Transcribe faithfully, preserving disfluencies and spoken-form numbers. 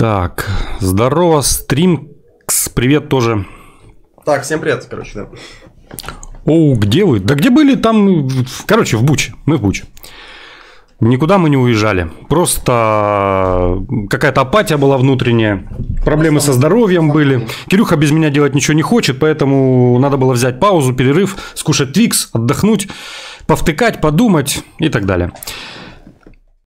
Так, здорово, стримкс, привет тоже. Так, всем привет, короче, да. Оу, где вы? Да где были там, короче, в Буче, мы в Буче. Никуда мы не уезжали, просто какая-то апатия была внутренняя, проблемы со здоровьем были. Кирюха без меня делать ничего не хочет, поэтому надо было взять паузу, перерыв, скушать твикс, отдохнуть, повтыкать, подумать и так далее.